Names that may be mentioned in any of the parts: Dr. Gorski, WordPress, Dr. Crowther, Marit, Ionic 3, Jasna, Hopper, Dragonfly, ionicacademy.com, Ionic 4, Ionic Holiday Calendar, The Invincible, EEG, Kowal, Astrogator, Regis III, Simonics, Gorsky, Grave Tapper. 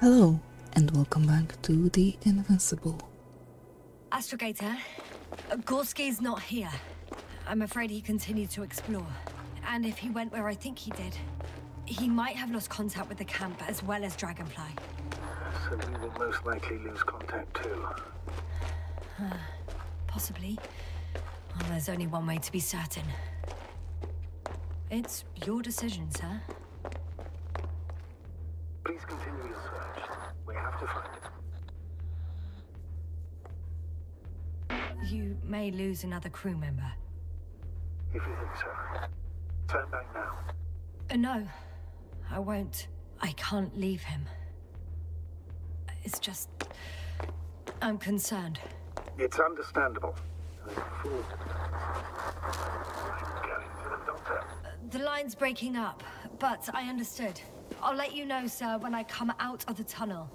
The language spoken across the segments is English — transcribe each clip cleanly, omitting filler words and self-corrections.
Hello, and welcome back to The Invincible. Astrogator, Gorsky's not here. I'm afraid he continued to explore. And if he went where I think he did, he might have lost contact with the camp as well as Dragonfly. So we will most likely lose contact too. Possibly. Well, there's only one way to be certain. It's your decision, sir. Please continue your search. We have to find it. You may lose another crew member. If you think so. Turn back now. No, I won't. I can't leave him. It's just... I'm concerned. It's understandable. I'm going to the doctor. The line's breaking up, but I understood. I'll let you know, sir, when I come out of the tunnel.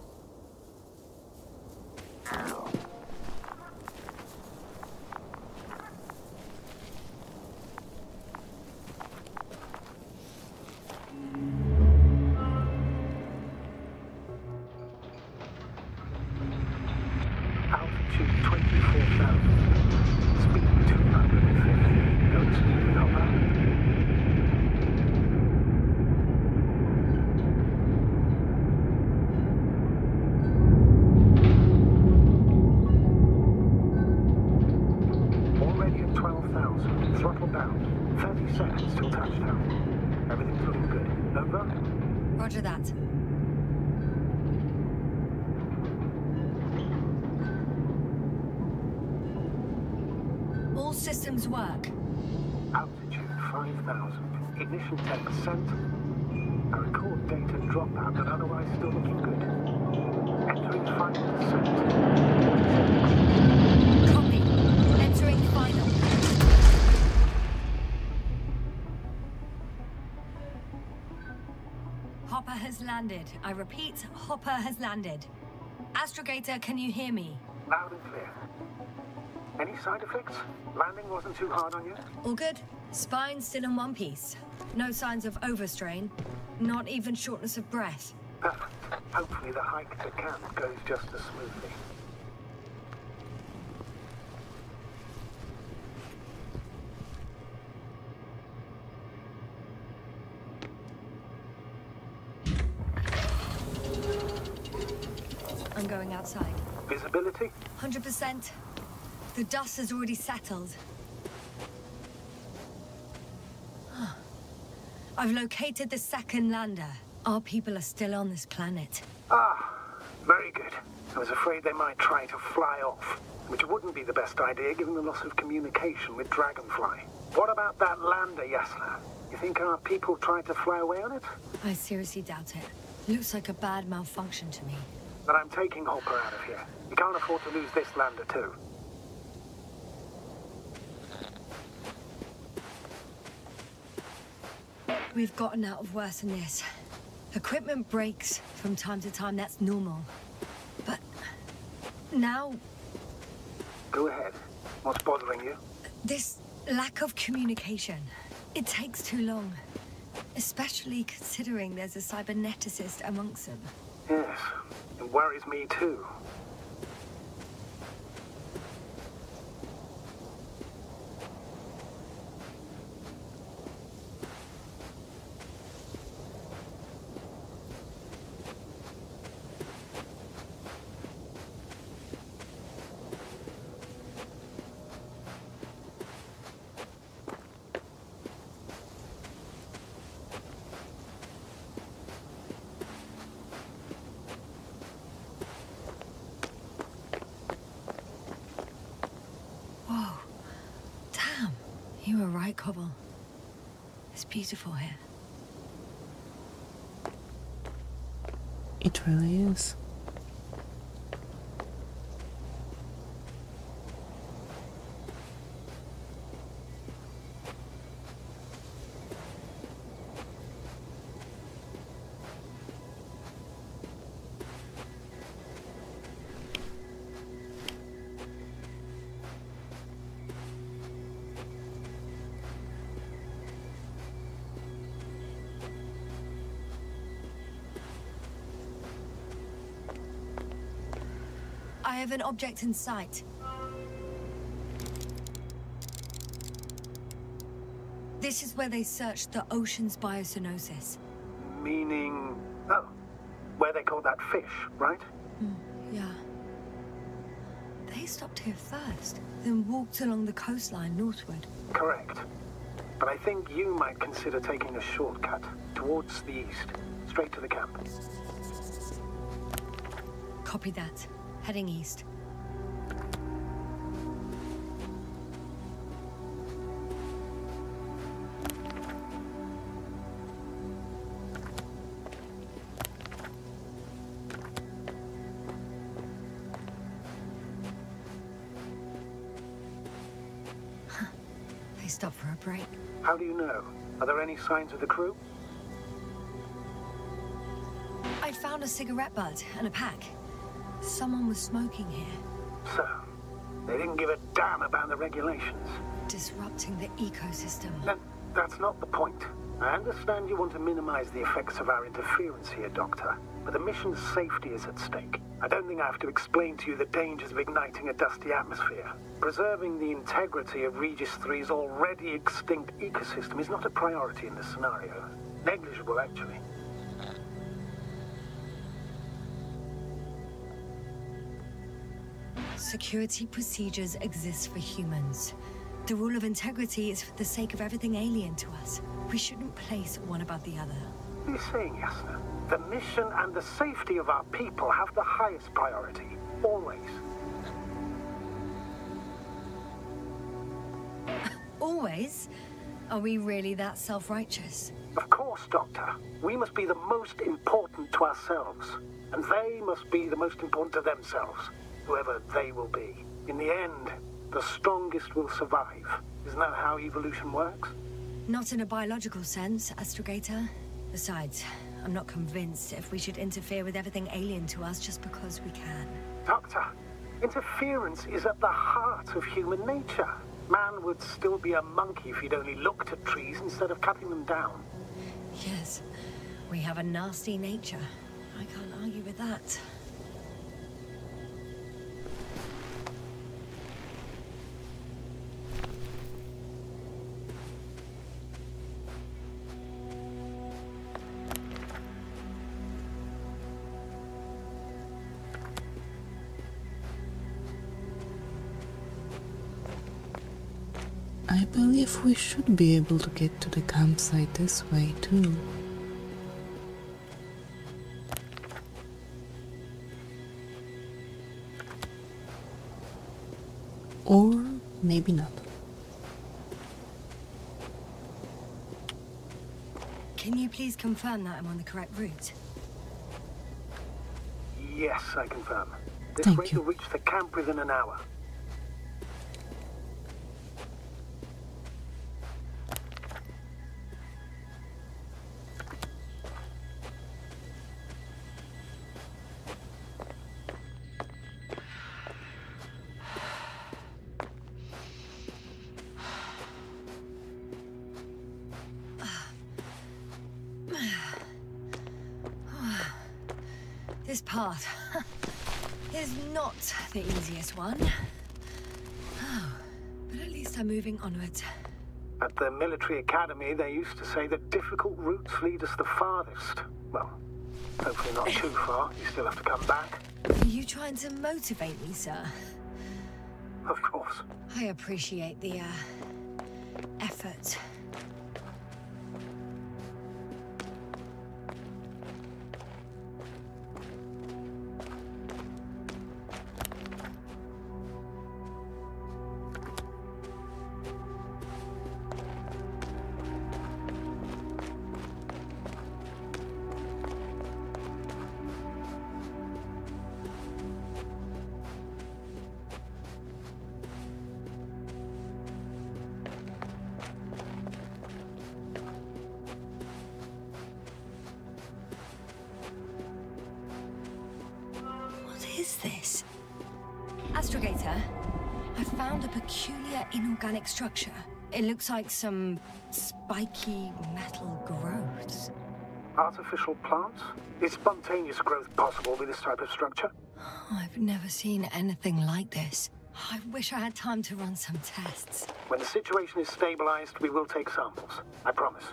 Systems work. Altitude 5,000. Ignition 10%. A record data dropout, but otherwise still looking good. Entering 5%. Copy. Entering final. Hopper has landed. I repeat, Hopper has landed. Astrogator, can you hear me? Loud and clear. Any side effects? Landing wasn't too hard on you? All good. Spine still in one piece. No signs of overstrain. Not even shortness of breath. Perfect. Hopefully the hike to camp goes just as smoothly. I'm going outside. Visibility? 100%. The dust has already settled. I've located the second lander. Our people are still on this planet. Ah, very good. I was afraid they might try to fly off, which wouldn't be the best idea given the loss of communication with Dragonfly. What about that lander, Jasna? You think our people tried to fly away on it? I seriously doubt it. Looks like a bad malfunction to me. But I'm taking Hopper out of here. You can't afford to lose this lander too. We've gotten out of worse than this. Equipment breaks from time to time, that's normal. But... now... Go ahead. What's bothering you? This lack of communication. It takes too long. Especially considering there's a cyberneticist amongst them. Yes. It worries me too. You were right, Kowal. It's beautiful here. It really is. I have an object in sight. This is where they searched the ocean's biocenosis. Meaning... oh, where they caught that fish, right? Mm, yeah. They stopped here first, then walked along the coastline northward. Correct. But I think you might consider taking a shortcut towards the east, straight to the camp. Copy that. Heading east. They stopped for a break. How do you know? Are there any signs of the crew? I found a cigarette butt and a pack. Someone was smoking here. So, they didn't give a damn about the regulations. Disrupting the ecosystem. No, that's not the point. I understand you want to minimize the effects of our interference here, Doctor, but the mission's safety is at stake. I don't think I have to explain to you the dangers of igniting a dusty atmosphere. Preserving the integrity of Regis 3's already extinct ecosystem is not a priority in this scenario. Negligible, actually. Security procedures exist for humans. The rule of integrity is for the sake of everything alien to us. We shouldn't place one above the other. What are you saying, Jasna? The mission and the safety of our people have the highest priority. Always. Always? Are we really that self-righteous? Of course, Doctor. We must be the most important to ourselves. And they must be the most important to themselves. Whoever they will be. In the end, the strongest will survive. Isn't that how evolution works? Not in a biological sense, Astrogator. Besides, I'm not convinced if we should interfere with everything alien to us just because we can. Doctor, interference is at the heart of human nature. Man would still be a monkey if he'd only looked at trees instead of cutting them down. Yes, we have a nasty nature. I can't argue with that. I believe we should be able to get to the campsite this way, too. Or maybe not. Can you please confirm that I'm on the correct route? Yes, I confirm. This way you'll reach the camp within an hour. This path is not the easiest one. Oh, but at least I'm moving onwards. At the military academy, they used to say that difficult routes lead us the farthest. Well, hopefully not too far. You still have to come back. Are you trying to motivate me, sir? Of course. I appreciate the, effort. This? Astrogator, I found a peculiar inorganic structure. It looks like some spiky metal growths. Artificial plants? Is spontaneous growth possible with this type of structure? I've never seen anything like this. I wish I had time to run some tests. When the situation is stabilized, we will take samples. I promise.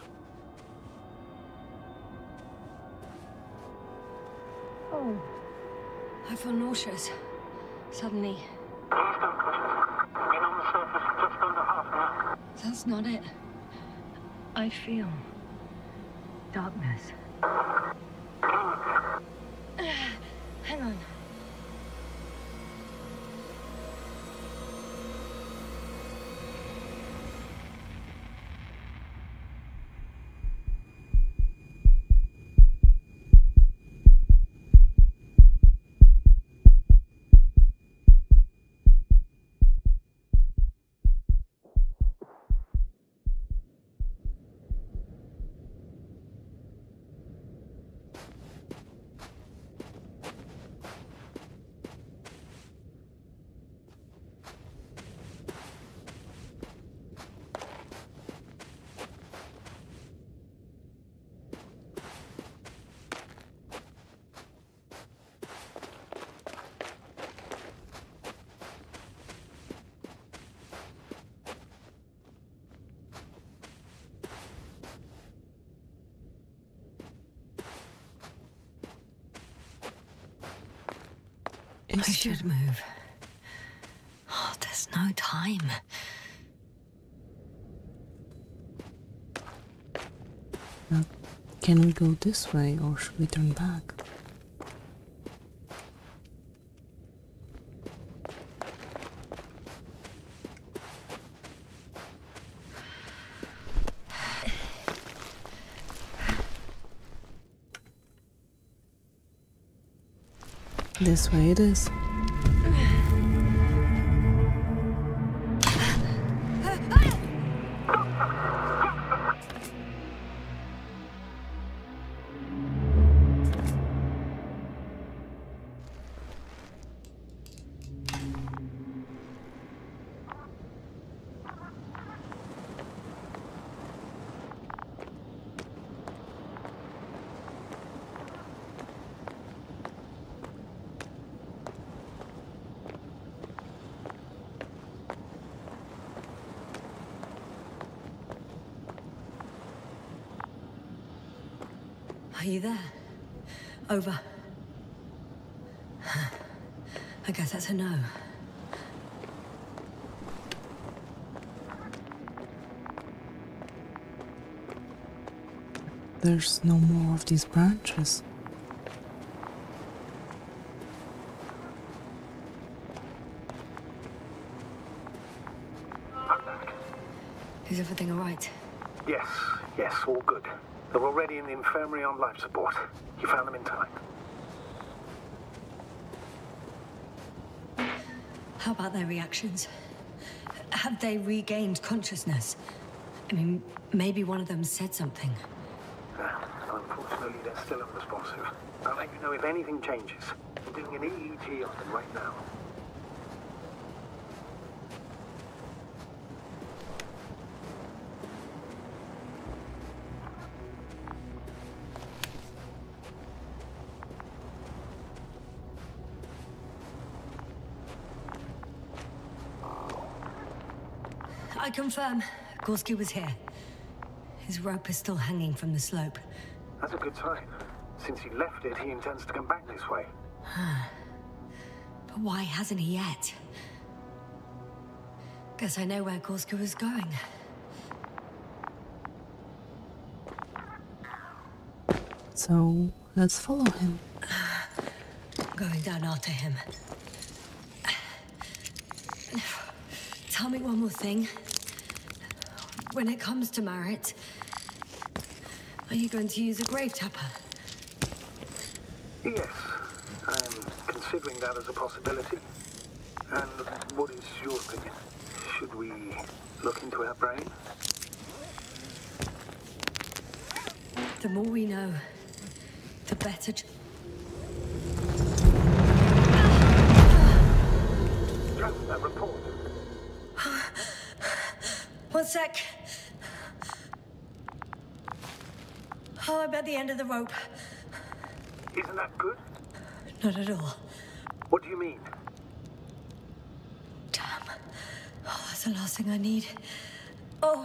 Oh. I feel nauseous. Suddenly. Please don't push it. Been on the surface just under half an hour. That's not it. I feel... darkness. Hang on. I should move. Oh, there's no time. Can we go this way or should we turn back? This way it is. Are you there? Over. I guess that's a no. There's no more of these branches. Is everything all right? Yes, yes, all good. They're already in the infirmary on life support. You found them in time. How about their reactions? Have they regained consciousness? I mean, maybe one of them said something. Unfortunately, they're still unresponsive. I'll let you know if anything changes. I'm doing an EEG on them right now. I confirm, Gorski was here. His rope is still hanging from the slope. That's a good sign. Since he left it, he intends to come back this way. But why hasn't he yet? Guess I know where Gorski was going. So, let's follow him. I'm going down after him. Tell me one more thing. When it comes to Marit, are you going to use a Grave Tapper? Yes, I'm considering that as a possibility. And what is your opinion? Should we look into her brain? The more we know, the better. Jasna, report. One sec. Oh, I bet. at the end of the rope. Isn't that good? Not at all. What do you mean? Damn. Oh, that's the last thing I need. Oh,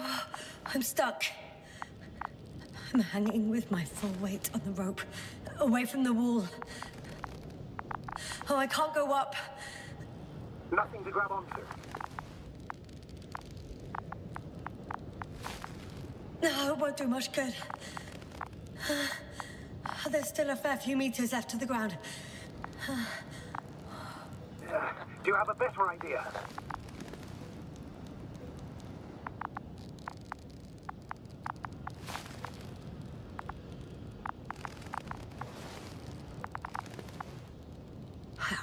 I'm stuck. I'm hanging with my full weight on the rope, away from the wall. Oh, I can't go up. Nothing to grab onto. No, it won't do much good. There's still a fair few meters left to the ground. Do you have a better idea?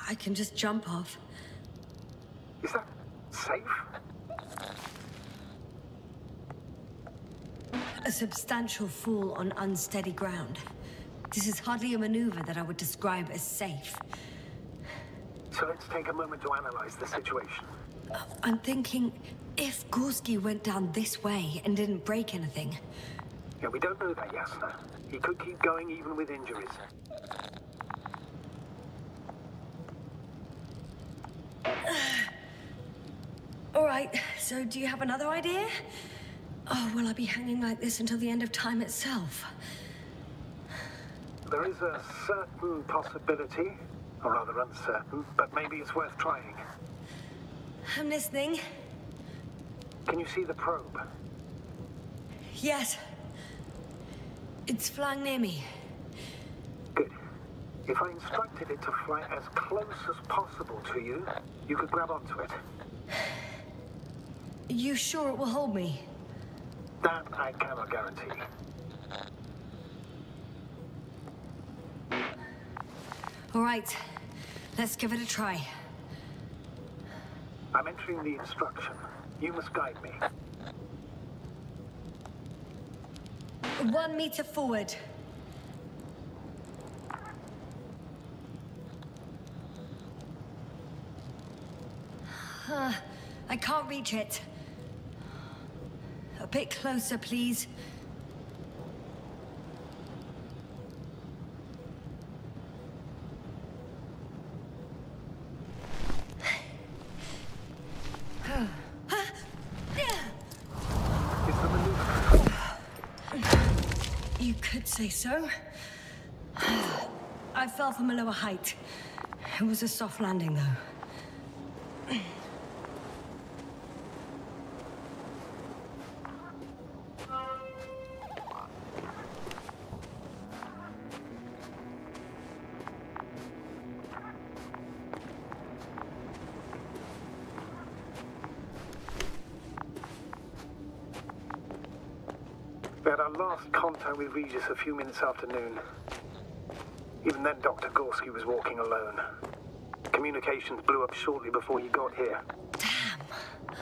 I can just jump off. Is that safe? A substantial fall on unsteady ground. This is hardly a maneuver that I would describe as safe. So let's take a moment to analyze the situation. I'm thinking, if Gorski went down this way and didn't break anything... Yeah, we don't know that, Jasna. He could keep going even with injuries. All right, so do you have another idea? Oh, will I be hanging like this until the end of time itself? There is a certain possibility, or rather uncertain, but maybe it's worth trying. I'm listening. Can you see the probe? Yes. It's flying near me. Good. If I instructed it to fly as close as possible to you, you could grab onto it. You sure it will hold me? That I cannot guarantee. All right, let's give it a try. I'm entering the instruction. You must guide me. 1 meter forward. I can't reach it. A bit closer, please. You could say so. I fell from a lower height. It was a soft landing, though. We had our last contact with Regis a few minutes after noon. Even then, Dr. Gorski was walking alone. Communications blew up shortly before he got here. Damn.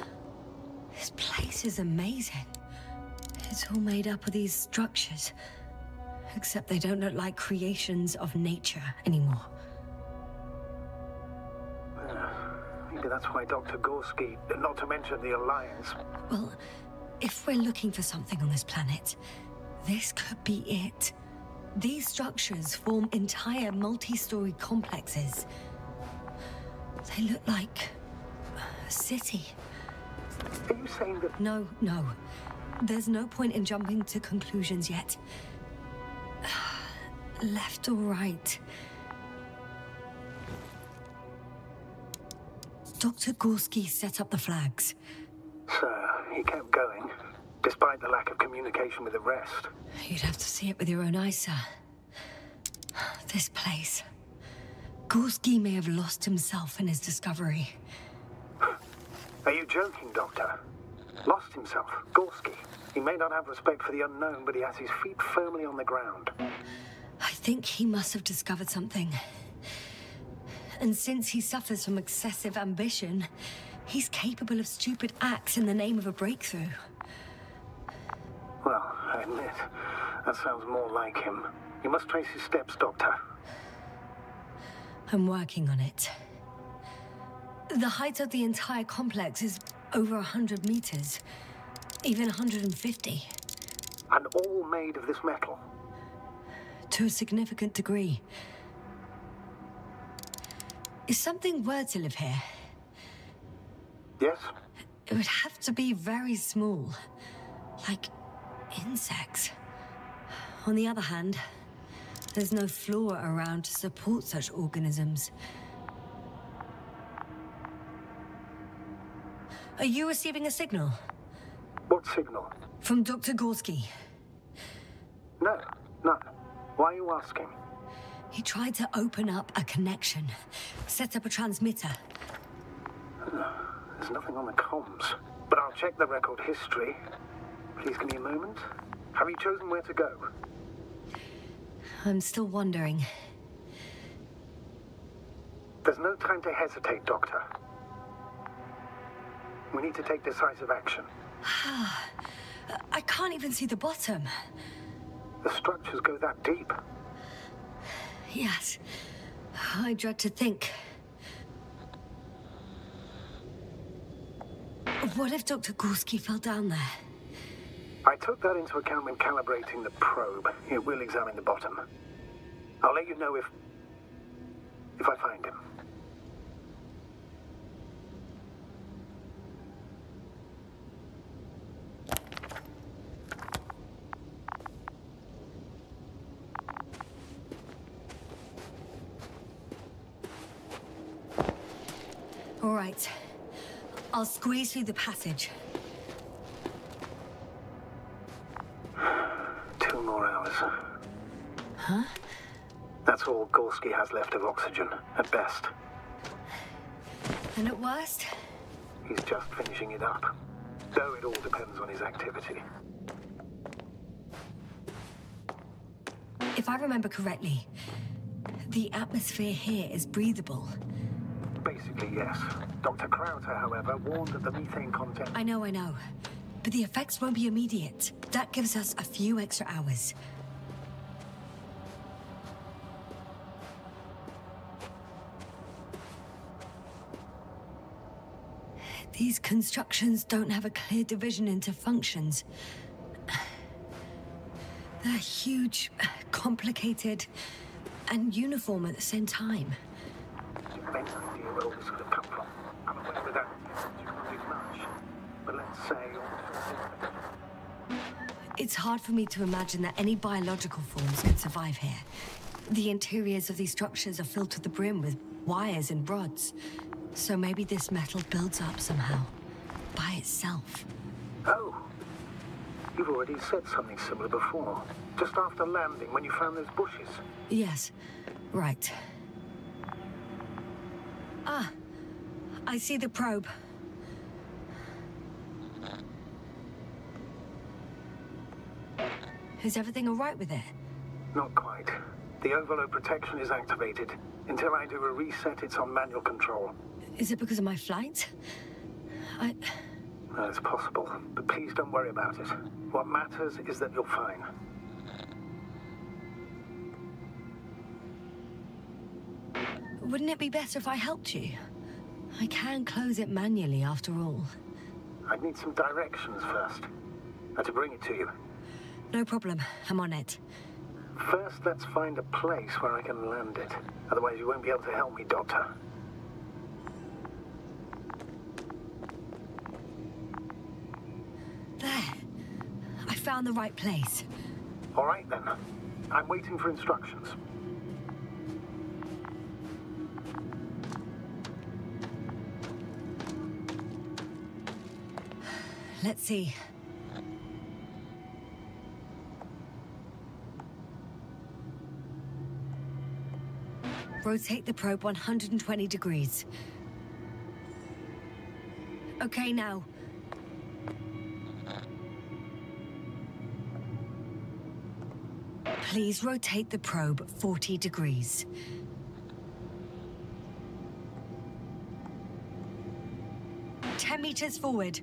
This place is amazing. It's all made up of these structures. Except they don't look like creations of nature anymore. Maybe that's why Dr. Gorski, not to mention the Alliance... Well... If we're looking for something on this planet, this could be it. These structures form entire multi-story complexes. They look like... a city. Are you saying that... No, no. There's no point in jumping to conclusions yet. Left or right? Dr. Gorski set up the flags. Sir, he kept going, despite the lack of communication with the rest. You'd have to see it with your own eyes, sir. This place... Gorski may have lost himself in his discovery. Are you joking, Doctor? Lost himself? Gorski? He may not have respect for the unknown, but he has his feet firmly on the ground. I think he must have discovered something. And since he suffers from excessive ambition... He's capable of stupid acts in the name of a breakthrough. Well, I admit, that sounds more like him. You must trace his steps, Doctor. I'm working on it. The height of the entire complex is over 100 meters, even 150. And all made of this metal? to a significant degree. If something were to live here... Yes? It would have to be very small, like insects. On the other hand, there's no flora around to support such organisms. Are you receiving a signal? What signal? From Dr. Gorski. No, no. Why are you asking? He tried to open up a connection, set up a transmitter. There's nothing on the comms, but I'll check the record history. Please give me a moment. Have you chosen where to go? I'm still wondering. There's no time to hesitate, Doctor. We need to take decisive action. I can't even see the bottom. The structures go that deep. Yes. I dread to think. What if Dr. Gorski fell down there? I took that into account when calibrating the probe. It will examine the bottom. I'll let you know if I find him. All right. I'll squeeze through the passage. 2 more hours. Huh? That's all Gorski has left of oxygen, at best. And at worst? He's just finishing it up. Though it all depends on his activity. If I remember correctly, the atmosphere here is breathable. Basically, yes. Dr. Crowther, however, warned that the methane content... I know. But the effects won't be immediate. That gives us a few extra hours. These constructions don't have a clear division into functions. They're huge, complicated, and uniform at the same time. It's hard for me to imagine that any biological forms could survive here. The interiors of these structures are filled to the brim with wires and rods. So maybe this metal builds up somehow, by itself. Oh, you've already said something similar before, just after landing when you found those bushes. Yes, right. Ah, I see the probe. Is everything all right with it? Not quite. The overload protection is activated. Until I do a reset, it's on manual control. Is it because of my flight? No, it's possible, but please don't worry about it. What matters is that you're fine. Wouldn't it be better if I helped you? I can close it manually after all. I'd need some directions first. I had to bring it to you. No problem. I'm on it. First, let's find a place where I can land it. Otherwise, you won't be able to help me, Doctor. There. I found the right place. All right, then. I'm waiting for instructions. Let's see. Rotate the probe 120 degrees. Okay, now. Please rotate the probe 40 degrees. "10 meters forward.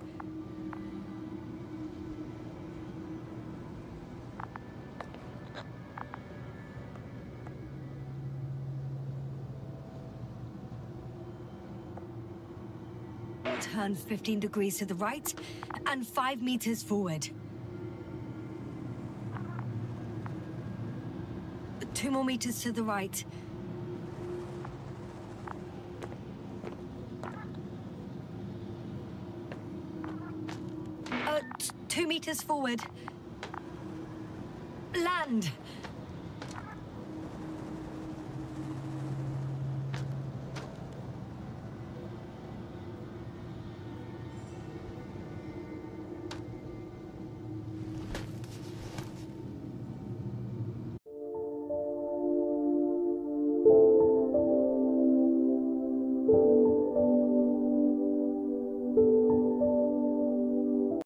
15 degrees to the right, and 5 meters forward. 2 more meters to the right. Two meters forward. Land!